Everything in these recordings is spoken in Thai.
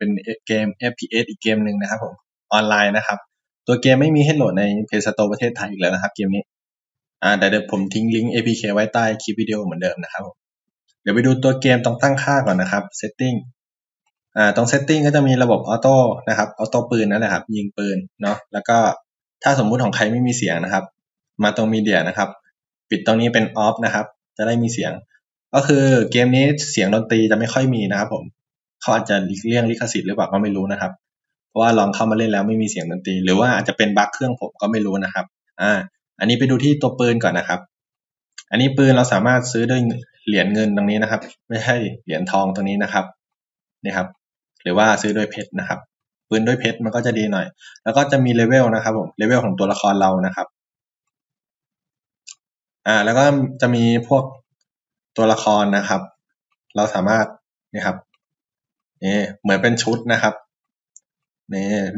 เป็นเกม FPS อีกเกมหนึ่งนะครับผมออนไลน์นะครับตัวเกมไม่มีให้โหลดใน Play Store ประเทศไทยอีกแล้วนะครับเกมนี้แต่เดี๋ยวผมทิ้งลิงก์ APK ไว้ใต้คลิปวิดีโอเหมือนเดิมนะครับเดี๋ยวไปดูตัวเกมต้องตั้งค่าก่อนนะครับ setting ตรง setting ก็จะมีระบบออโต้นะครับออโต้ปืนนั่นแหละครับยิงปืนเนาะแล้วก็ถ้าสมมุติของใครไม่มีเสียงนะครับมาตรงมีเดียนะครับปิดตรงนี้เป็น off นะครับจะได้มีเสียงก็คือเกมนี้เสียงดนตรีจะไม่ค่อยมีนะครับผมเขาอาจจะเลี่ยงลิขสิทธิ์หรือเปล่าก็ไม่รู้นะครับเพราะว่าลองเข้ามาเล่นแล้วไม่มีเสียงดนตรีหรือว่าอาจจะเป็นบั๊กเครื่องผมก็ไม่รู้นะครับอันนี้ไปดูที่ตัวปืนก่อนนะครับอันนี้ปืนเราสามารถซื้อด้วยเหรียญเงินตรงนี้นะครับไม่ใช่เหรียญทองตรงนี้นะครับนี่ครับหรือว่าซื้อด้วยเพชรนะครับปืนด้วยเพชรมันก็จะดีหน่อยแล้วก็จะมีเลเวลนะครับผมเลเวลของตัวละครเรานะครับแล้วก็จะมีพวกตัวละครนะครับเราสามารถนี่ครับนี่เหมือนเป็นชุดนะครับ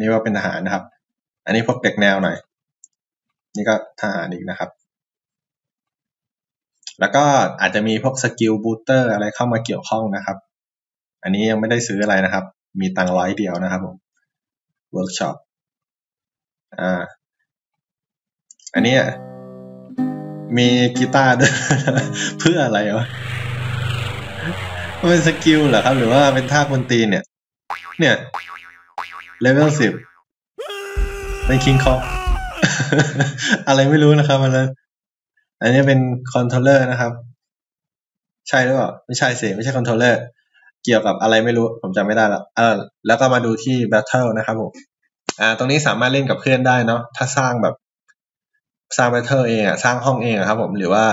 นี่ว่าเป็นทหารนะครับอันนี้พวกเด็กแนวหน่อยนี่ก็ทหารอีกนะครับแล้วก็อาจจะมีพวกสกิลบูสเตอร์อะไรเข้ามาเกี่ยวข้องนะครับอันนี้ยังไม่ได้ซื้ออะไรนะครับมีตังค์100 เดียวนะครับผมเวิร์กช็อปอันนี้มีกีตาร์ด้วย เพื่ออะไรวะเป็นสกิลเหรอครับหรือว่าเป็นท่าคนตีเนี่ยเลเวล 10เป็นคิงคอง อะไรไม่รู้นะครับอันนี้เป็นคอนโทรลเลอร์นะครับใช่หรือเปล่าไม่ใช่สิไม่ใช่คอนโทรลเลอร์เกี่ยวกับอะไรไม่รู้ผมจำไม่ได้ละแล้วก็มาดูที่ Battle นะครับผมตรงนี้สามารถเล่นกับเพื่อนได้เนาะถ้าสร้างแบบสร้าง Battle เองสร้างห้องเองครับผมหรือว่า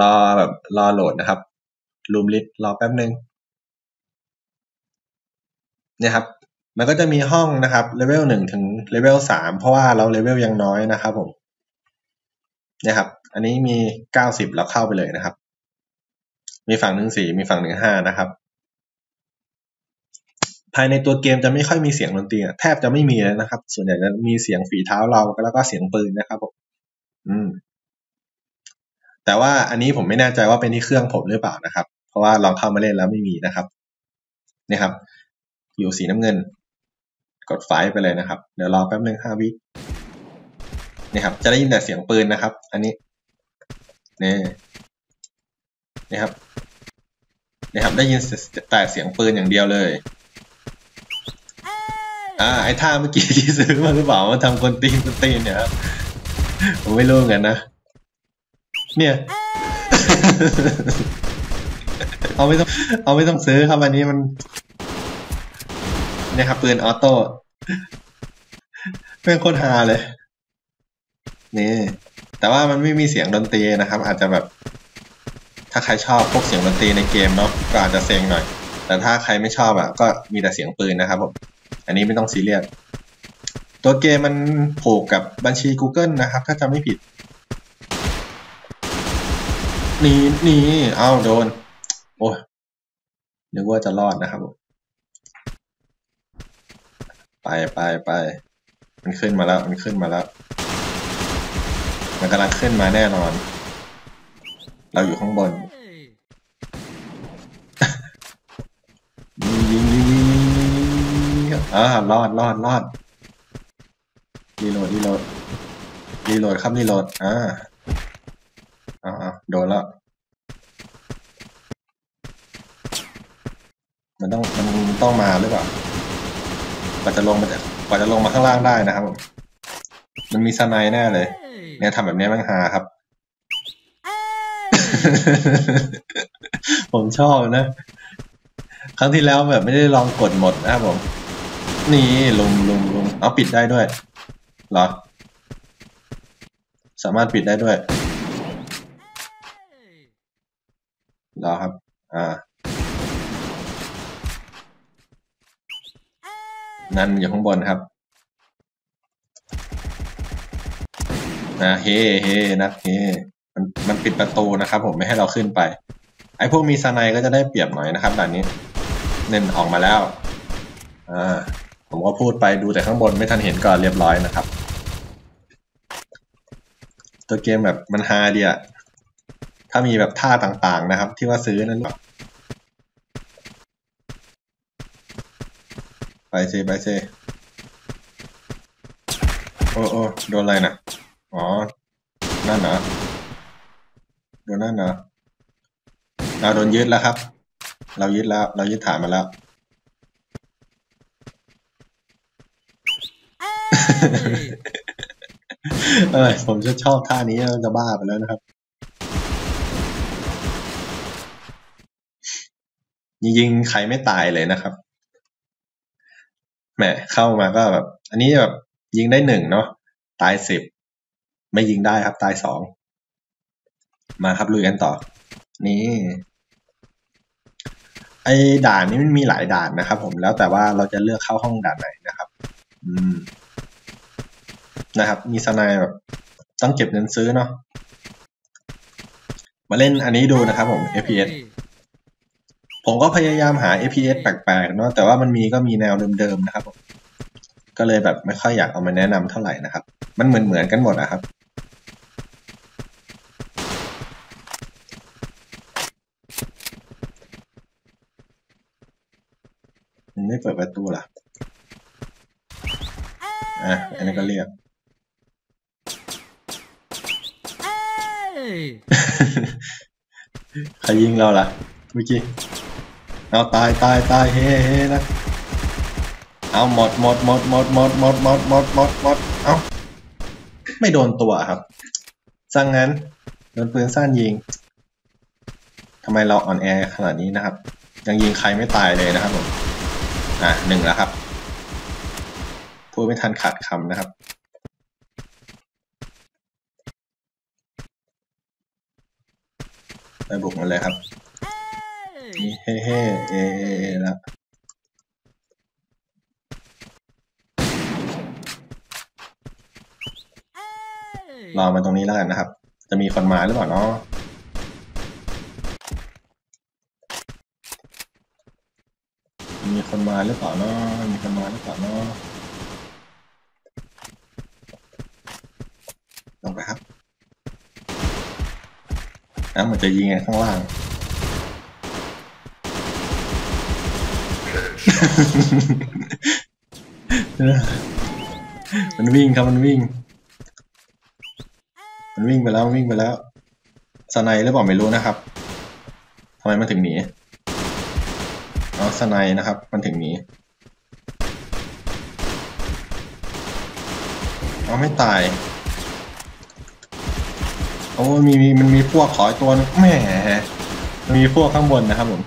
รอแบบรอโหลดนะครับรูมลิสต์รอแป๊บนึงเนี่ยครับมันก็จะมีห้องนะครับเลเวล 1 ถึงเลเวล 3เพราะว่าเราเลเวลยังน้อยนะครับผมเนี่ยครับอันนี้มี90เราเข้าไปเลยนะครับมีฝั่งหนึ่ง4มีฝั่งหนึ่ง5นะครับภายในตัวเกมจะไม่ค่อยมีเสียงดนตรีแทบจะไม่มีเลยนะครับส่วนใหญ่จะมีเสียงฝีเท้าเราแล้วก็เสียงปืนนะครับผมแต่ว่าอันนี้ผมไม่แน่ใจว่าเป็นที่เครื่องผมหรือเปล่านะครับเพราะว่าลองเข้ามาเล่นแล้วไม่มีนะครับนี่ครับอยู่สีน้ำเงินกดไฟไปเลยนะครับเดี๋ยวรอแป๊บนึง5 วินี่ครับจะได้ยินแต่เสียงปืนนะครับอันนี้นี่ครับได้ยินแต่เสียงปืนอย่างเดียวเลยไอ้ท่าเมื่อกี้ที่ซื้อมาหรือเปล่ามาทำคนตีนเนี่ยผมไม่รู้เหมือนกันนะเนี่ย เอาไม่ต้องซื้อครับอันนี้มันเนี่ยครับปืนออโต้เป็นโคตรฮาเลยนี่แต่ว่ามันไม่มีเสียงดนตรีนะครับอาจจะแบบถ้าใครชอบพวกเสียงดนตรีในเกมเนาะก็อาจจะเซ็งหน่อยแต่ถ้าใครไม่ชอบก็มีแต่เสียงปืนนะครับผมอันนี้ไม่ต้องซีเรียสตัวเกมมันผูกกับบัญชี Google นะครับถ้าจำไม่ผิดนี่เอาโดนโอ้ยนึกว่าจะรอดนะครับผมไปมันขึ้นมาแล้วมันกำลังขึ้นมาแน่นอนเราอยู่ข้างบน ยิงรอดรีโหลดครับโดนแล้วมันต้องมาหรือเปล่ากว่าจะลงมาข้างล่างได้นะครับมันมีสไนแน่เลยเนี่ยทำแบบนี้มันฮาครับ ผมชอบนะครั้งที่แล้วแบบไม่ได้ลองกดหมดนะครับผมนี่ลงเอาปิดได้ด้วยเหรอสามารถปิดได้ด้วยเหรอครับนั่นอยู่ข้างบนครับเฮ้มันปิดประตูนะครับผมไม่ให้เราขึ้นไปไอ้พวกมีสไนก็จะได้เปรียบหน่อยนะครับด่านนี้เน้นออกมาแล้วผมก็พูดไปดูแต่ข้างบนไม่ทันเห็นก่อนเรียบร้อยนะครับตัวเกมแบบมันฮาดีอะถ้ามีแบบท่าต่างๆนะครับที่ว่าซื้อนั่น ไปเซโอ้โดนอะไรนะอ๋อนั่นเหรอโดนนั่นเหรอเราโดนยึดแล้วครับเรายึดฐานมาแล้ว ผมจะชอบท่านี้จะบ้าไปแล้วนะครับยิงใครไม่ตายเลยนะครับแหมเข้ามาก็แบบอันนี้แบบยิงได้1เนาะตาย10ไม่ยิงได้ครับตาย2มาครับลุยกันต่อนี่ไอ้ด่านนี้มันมีหลายด่านนะครับผมแล้วแต่ว่าเราจะเลือกเข้าห้องด่านไหนนะครับนะครับมีสไนด์แบบต้องเก็บเงินซื้อเนาะมาเล่นอันนี้ดูนะครับผม FPS ผมก็พยายามหา FPS แปลกๆเนาะแต่ว่ามันมีก็มีแนวเดิมๆนะครับผมก็เลยแบบไม่ค่อยอยากเอามาแนะนำเท่าไหร่นะครับมันเหมือนกันหมดนะครับมันไม่เปิดประตูหรออันนี้ก็เรียก ใครยิงเราล่ะเมื่อกี้เอาตายเฮ้นะเอาหมดเอาไม่โดนตัวครับซะงั้นโดนปืนสั้นยิงทำไมเราอ่อนแอขนาดนี้นะครับยังยิงใครไม่ตายเลยนะครับผมหนึ่งแล้วครับพูดไม่ทันขาดคำนะครับไปบุกมันเลยครับเฮ้แล้วรอมาตรงนี้แล้วกันนะครับจะมีคนมาหรือเปล่าเนาะมีคนมาหรือเปล่าเนาะลงไปครับเหมือนจะยิงกันข้างล่าง มันวิ่งครับมันวิ่งไปแล้วสไนด์หรือเปล่าไม่รู้นะครับทำไมมันถึงหนีเอาสไนด์นะครับมันถึงหนีเอาไม่ตายโอ้มันมีพวกขอตัวนึงแหมมันมีพวกข้างบนนะครับผม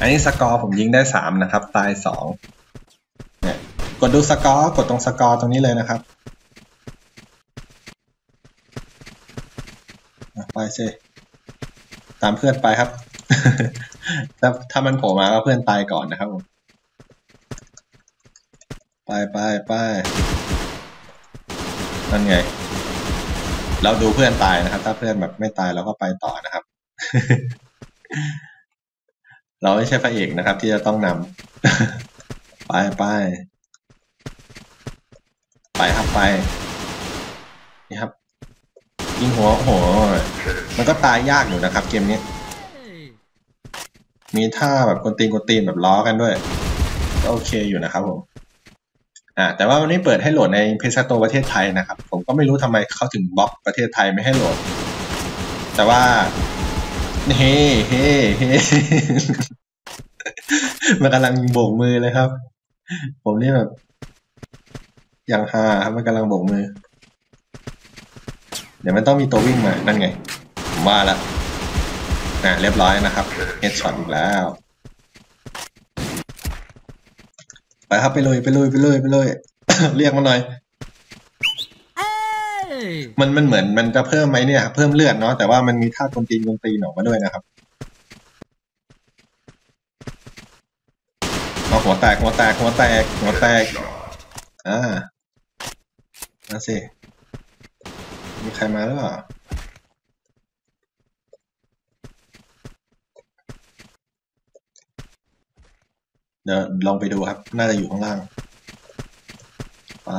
อันนี้สกอร์ผมยิงได้3นะครับตาย2เนี่ยกดดูสกอร์กดตรงสกอร์ตรงนี้เลยนะครับไปสิตามเพื่อนไปครับ ถ้ามันโผล่มาก็เพื่อนตายก่อนนะครับผมไปนั่นไงเราดูเพื่อนตายนะครับถ้าเพื่อนแบบไม่ตายเราก็ไปต่อนะครับ เราไม่ใช่พระเอกนะครับที่จะต้องนำ ไปครับไปนี่ครับยิงหัวโหมันก็ตายยากอยู่นะครับเกมนี้มีท่าแบบกวนตีนแบบล้อกันด้วยก็โอเคอยู่นะครับผมแต่ว่ามันไม่เปิดให้โหลดในเพจสโตร์ประเทศไทยนะครับผมก็ไม่รู้ทำไมเขาถึงบล็อกประเทศไทยไม่ให้โหลดแต่ว่าเฮ้ มันกำลังโบกมือเลยครับผมนี่แบบอย่างฮาครับมันกำลังโบกมือเดี๋ยวมันต้องมีตัววิ่งมานั่นไงผมว่าละเรียบร้อยนะครับเฮดช็อตอีกแล้วไปครับไปเลย เรียกมันหน่อยมันเหมือนมันจะเพิ่มไหมเนี่ยเพิ่มเลือดเนาะแต่ว่ามันมีท่าคนตีนออกมาด้วยนะครับเอาหัวแตกนั่นสิมีใครมาหรือเปล่าเดี๋ยวลองไปดูครับน่าจะอยู่ข้างล่างไป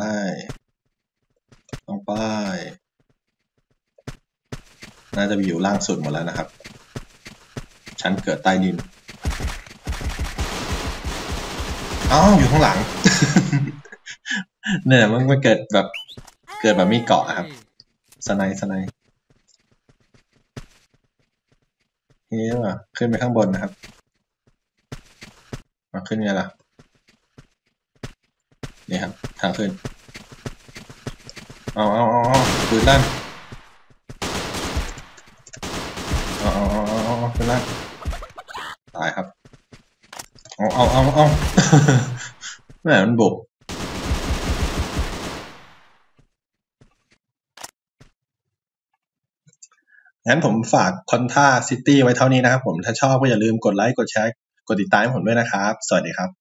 ลงไปน่าจะไปอยู่ล่างสุดหมดแล้วนะครับชั้นเกิดใต้ดิน อ๋ออยู่ข้างหลัง เนี่ยมันเกิดแบบไม่เกาะครับสไนป์นี่ว่ะขึ้นไปข้างบนนะครับมาขึ้นไงล่ะนี่ครับทางขึ้นเอาปืนลั่นเอาปืนลั่นตายครับเอา แม่มันบุกงั้นผมฝากคอนท่าซิตี้ไว้เท่านี้นะครับผมถ้าชอบก็อย่าลืมกดไลค์กดแชร์กดติดตามผมด้วยนะครับสวัสดีครับ